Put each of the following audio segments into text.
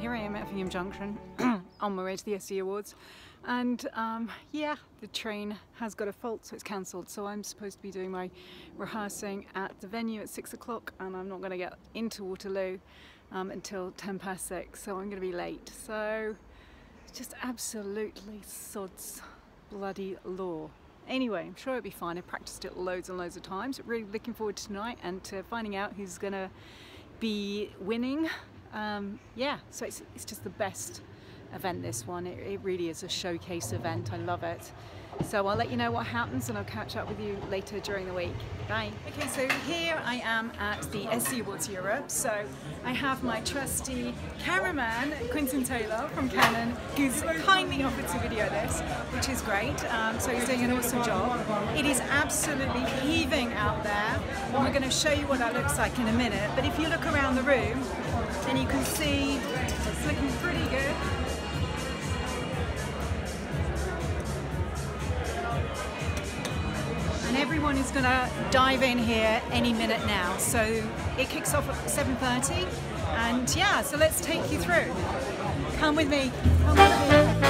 here I am at VM Junction on my way to the SC Awards, and yeah, the train has got a fault, so it's cancelled, so I'm supposed to be doing my rehearsing at the venue at 6 o'clock, and I'm not going to get into Waterloo until 6:10, so I'm going to be late. So just absolutely sods bloody law. Anyway, I'm sure it'll be fine. I practiced it loads and loads of times. Really looking forward to tonight and to finding out who's going to be winning. Yeah, so it's just the best event, this one. It really is a showcase event. I love it. So I'll let you know what happens, and I'll catch up with you later during the week. Bye. Okay, so here I am at the SC Awards Europe. So I have my trusty cameraman, Quinton Taylor from Canon, who's kindly offered to video this, which is great. So he's doing an awesome job. It is absolutely heaving out there. And we're going to show you what that looks like in a minute. But if you look around the room, then you can see it's looking pretty good. Everyone is going to dive in here any minute now, so it kicks off at 7:30, and yeah, so let's take you through. Come with me. Come with me.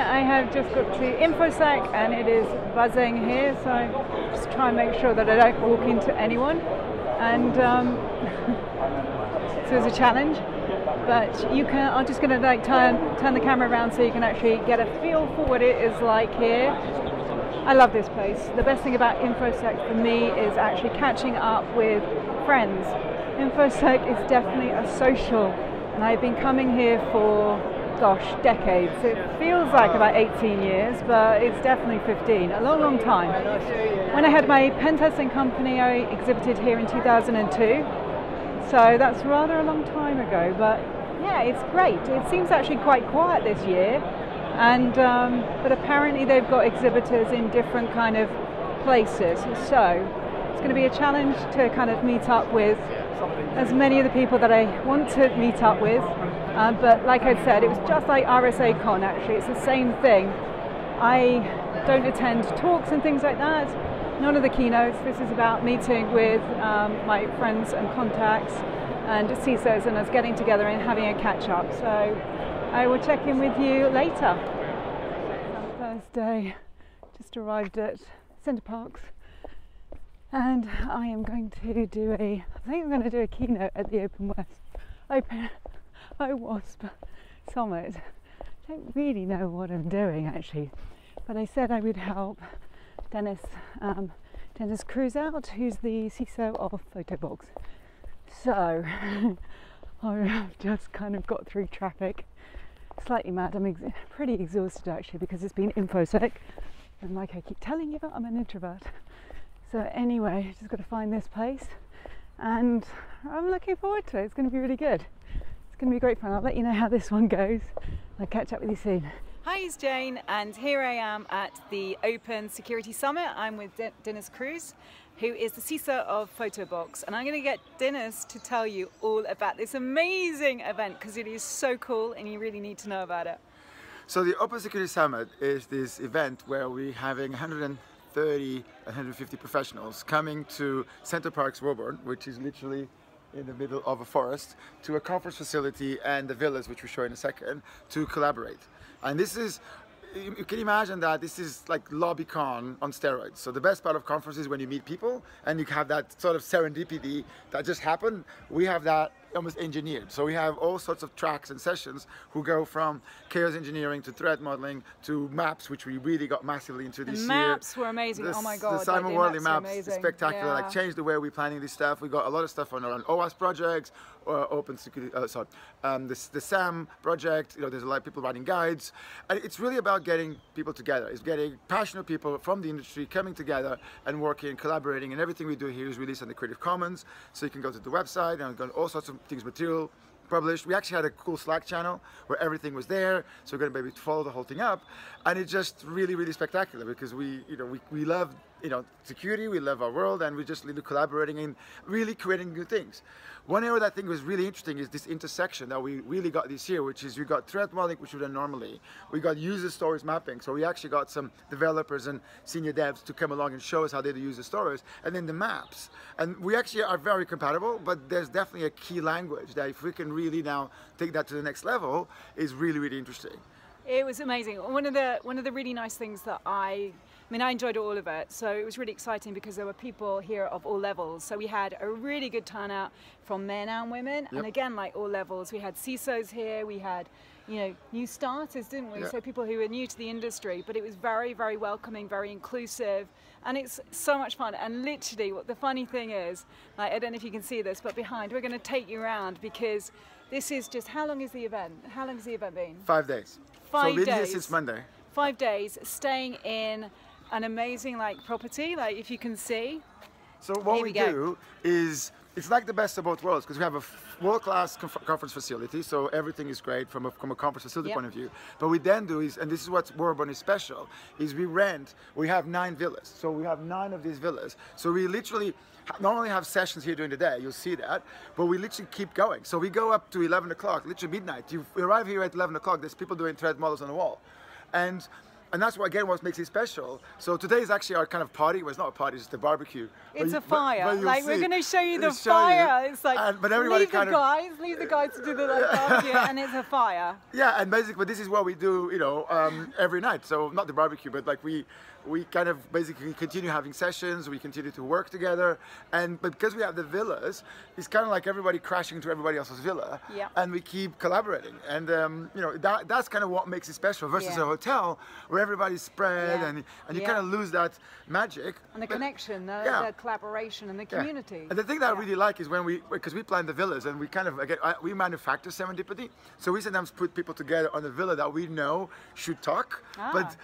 I have just got to Infosec and it is buzzing here, so I just try and make sure that I don't walk into anyone, and so it's a challenge, but you can, I'm just going to like turn the camera around so you can actually get a feel for what it is like here. I love this place. The best thing about Infosec for me is actually catching up with friends. Infosec is definitely a social, and I've been coming here for, gosh, decades. It feels like about 18 years, but it's definitely 15. A long, long time. When I had my pen testing company, I exhibited here in 2002. So that's rather a long time ago, but yeah, it's great. It seems actually quite quiet this year, and but apparently they've got exhibitors in different kind of places. So it's going to be a challenge to kind of meet up with as many of the people that I want to meet up with. But like I said, it was just like RSA Con actually, it's the same thing. I don't attend talks and things like that, none of the keynotes. This is about meeting with my friends and contacts and CISOs and us getting together and having a catch up. So I will check in with you later. First day, just arrived at Centre Parks, and I am going to do a, I think I'm going to do a keynote at the OWASP Summit. I don't really know what I'm doing actually, but I said I would help Dennis Cruz out, who's the CISO of PhotoBox. So I've just kind of got through traffic, slightly mad. I'm pretty exhausted actually, because it's been Infosec, and like I keep telling you, I'm an introvert. So anyway, just got to find this place, and I'm looking forward to it. It's going to be really good. It's going to be great fun. I'll let you know how this one goes. I'll catch up with you soon. Hi, it's Jane, and here I am at the Open Security Summit. I'm with Dennis Cruz, who is the CISO of PhotoBox, and I'm going to get Dennis to tell you all about this amazing event, because it is so cool and you really need to know about it. So the Open Security Summit is this event where we're having 150 professionals coming to Centre Parks, Warburn, which is literally in the middle of a forest, to a conference facility and the villas, which we'll show in a second, to collaborate. And this is, you can imagine that this is like LobbyCon on steroids. So the best part of conferences is when you meet people and you have that sort of serendipity that just happened. We have that almost engineered. So we have all sorts of tracks and sessions who go from chaos engineering to threat modeling to maps, which we really got massively into this year. Maps were amazing. Oh my God. The Simon Worldly maps is spectacular. Yeah. Like changed the way we're planning this stuff. We got a lot of stuff on our own OWASP projects, open security, the SAM project. You know, there's a lot of people writing guides, and it's really about getting people together. It's getting passionate people from the industry coming together and working and collaborating. And everything we do here is released on the Creative Commons. So you can go to the website and go on all sorts of things, material, published. We actually had a cool Slack channel where everything was there, so we're going to maybe follow the whole thing up. And it's just really, really spectacular because we love security, we love our world, and we're just really collaborating and really creating new things. One area that I think was really interesting is this intersection that we really got this year, which is we got threat modeling, which we don't normally. We got user stories mapping, so we actually got some developers and senior devs to come along and show us how they do user stories, and then the maps. And we actually are very compatible, but there's definitely a key language that if we can really now take that to the next level is really, really interesting. It was amazing. One of the really nice things that I enjoyed all of it, so it was really exciting because there were people here of all levels. So we had a really good turnout from men and women, yep. And again, like all levels, we had CISOs here, we had new starters, didn't we? Yeah. So people who were new to the industry, but it was very, very welcoming, very inclusive, and it's so much fun. And literally, what the funny thing is, like, I don't know if you can see this, but behind, we're going to take you around because this is just, how long is the event? How long has the event been? 5 days. 5 days. So literally since Monday. 5 days, staying in an amazing property, if you can see. So what we do is, it's like the best of both worlds because we have a world-class conference facility, so everything is great from a conference facility point of view. But we then do is, and this is what Warburn is special, is we rent, we have 9 villas. So we have 9 of these villas. So we literally not only have sessions here during the day, you'll see that, but we literally keep going. So we go up to 11 o'clock, literally midnight. You arrive here at 11 o'clock, there's people doing threat models on the wall. And that's what, again, what makes it special. So today is actually our kind of party. Well, it's not a party, it's just a barbecue. It's a fire. We're going to show you the fire. It's like, leave the guys to do the barbecue, and it's a fire. Yeah, and basically, this is what we do, every night. So not the barbecue, but we kind of basically continue having sessions, we continue to work together, but because we have the villas, it's kind of like everybody crashing into everybody else's villa, and we keep collaborating. And that's kind of what makes it special versus a hotel where everybody's spread and you kind of lose that magic. And the connection, the collaboration, and the community. And the thing that I really like is because we plan the villas and we kind of, again, we manufacture serendipity, so we sometimes put people together on a villa that we know should talk, but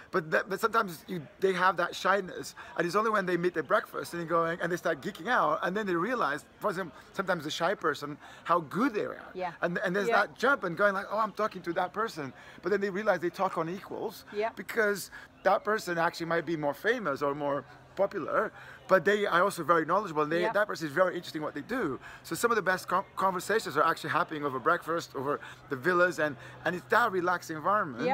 sometimes they have that shyness, and it's only when they meet at breakfast and they start geeking out, and then they realize, for example, sometimes the shy person, how good they are. Yeah. And there's that jump and going like, oh, I'm talking to that person, but then they realize they talk on equals because that person actually might be more famous or more popular, but they are also very knowledgeable, and that person is very interesting what they do. So some of the best conversations are actually happening over breakfast, over the villas, and it's that relaxed environment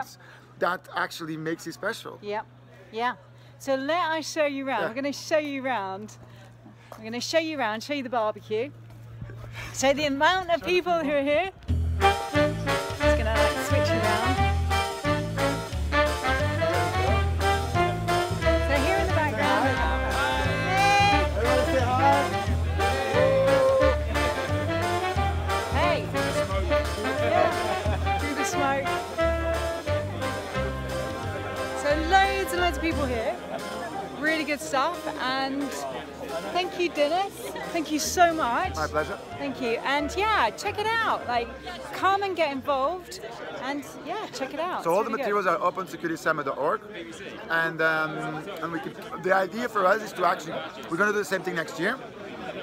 that actually makes it special. Yep. Yeah, so let us show you around. Yeah. We're going to show you around. We're going to show you around, show you the barbecue. So the amount of people who are here, just going to switch around. So here in the background, hey! Everyone say hi. Hey! Yeah. Through the smoke. Loads and loads of people here, really good stuff, and thank you, Dennis, thank you so much. My pleasure. Thank you, and check it out, come and get involved, and check it out. So all the materials are opensecuritysummit.org, and the idea for us is to actually, we're going to do the same thing next year,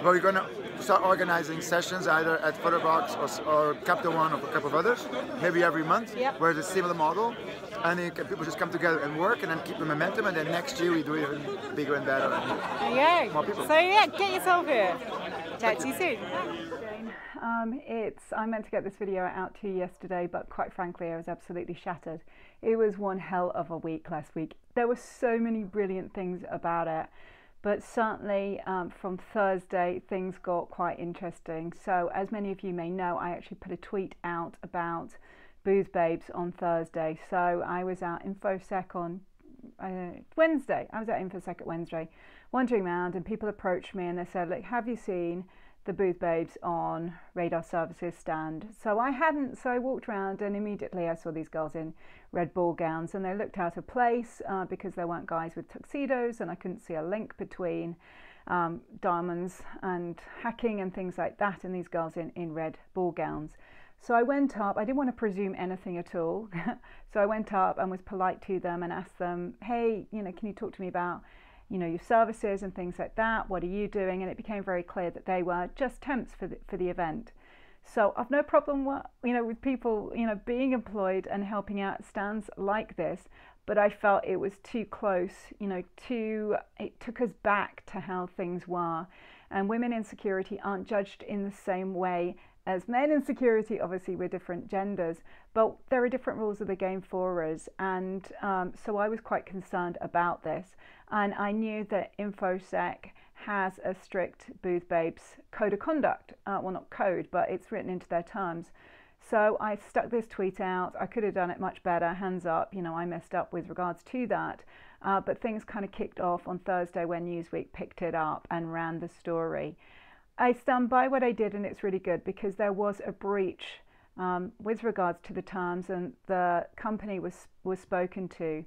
but we're going to start organizing sessions either at PhotoBox or Capital One or a couple of others, maybe every month, where it's a similar model, and people just come together and work and then keep the momentum, and then next year we do it even bigger and better. Okay. More people. So get yourself here. Chat to you soon. I meant to get this video out to you yesterday, but quite frankly I was absolutely shattered. It was one hell of a week last week. There were so many brilliant things about it. But certainly from Thursday, things got quite interesting. So as many of you may know, I actually put a tweet out about Booth Babes on Thursday. So I was at Infosec on Wednesday. I was at Infosec at Wednesday, wandering around, and people approached me and they said, look, have you seen the Booth Babes on Radar Services stand? So I hadn't, so I walked around and immediately I saw these girls in red ball gowns, and they looked out of place because there weren't guys with tuxedos, and I couldn't see a link between diamonds and hacking and things like that, and these girls in red ball gowns. So I went up, I didn't want to presume anything at all, so I went up and was polite to them and asked them, hey, can you talk to me about your services and things like that, what are you doing? And it became very clear that they were just temps for the event. So I've no problem with people being employed and helping out stands like this, but I felt it was too close, it took us back to how things were. And women in security aren't judged in the same way as men in security. Obviously we're different genders, but there are different rules of the game for us. And so I was quite concerned about this. And I knew that Infosec has a strict Booth Babes code of conduct. Well, not code, but it's written into their terms. So I stuck this tweet out. I could have done it much better, hands up, I messed up with regards to that. But things kind of kicked off on Thursday when Newsweek picked it up and ran the story. I stand by what I did, and it's really good because there was a breach with regards to the terms, and the company was spoken to.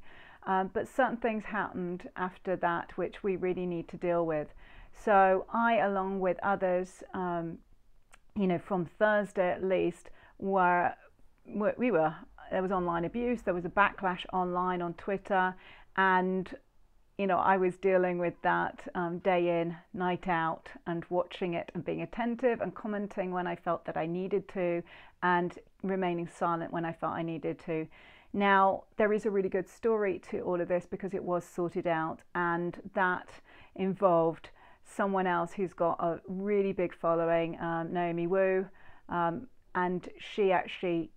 But certain things happened after that which we really need to deal with. So I, along with others, from Thursday at least, there was online abuse, there was a backlash online on Twitter, and I was dealing with that day in, night out, and watching it and being attentive and commenting when I felt that I needed to, and remaining silent when I felt I needed to. Now, there is a really good story to all of this because it was sorted out, and that involved someone else who's got a really big following, Naomi Wu, and she actually,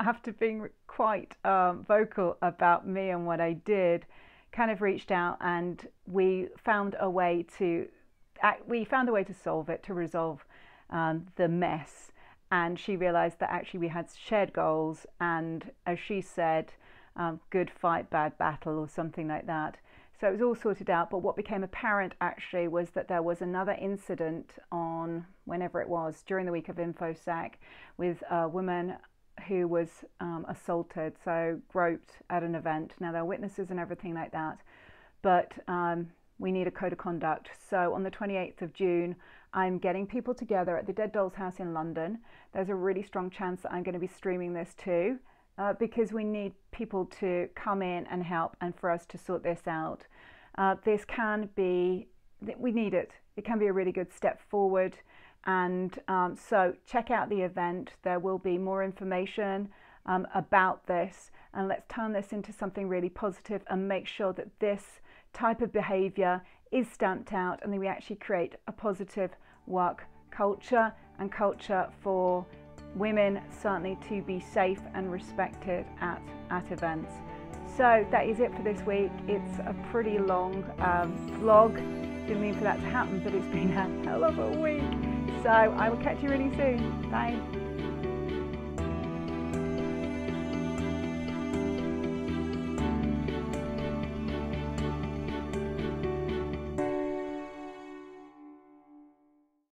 after being quite vocal about me and what I did, kind of reached out, and we found a way to solve it, to resolve the mess. And she realized that actually we had shared goals, and as she said, good fight, bad battle, or something like that. So it was all sorted out, but what became apparent actually was that there was another incident on whenever it was, during the week of InfoSec, with a woman who was assaulted, so groped at an event. Now there are witnesses and everything like that, but we need a code of conduct. So on the 28th of June, I'm getting people together at the Dead Dolls House in London. There's a really strong chance that I'm going to be streaming this too, because we need people to come in and help, and for us to sort this out. We need it. It can be a really good step forward. And so check out the event. There will be more information about this, and let's turn this into something really positive and make sure that this type of behavior is stamped out, and then we actually create a positive work culture, and culture for women certainly to be safe and respected at events. So that is it for this week. It's a pretty long vlog. Didn't mean for that to happen, but it's been a hell of a week. So I will catch you really soon. Bye.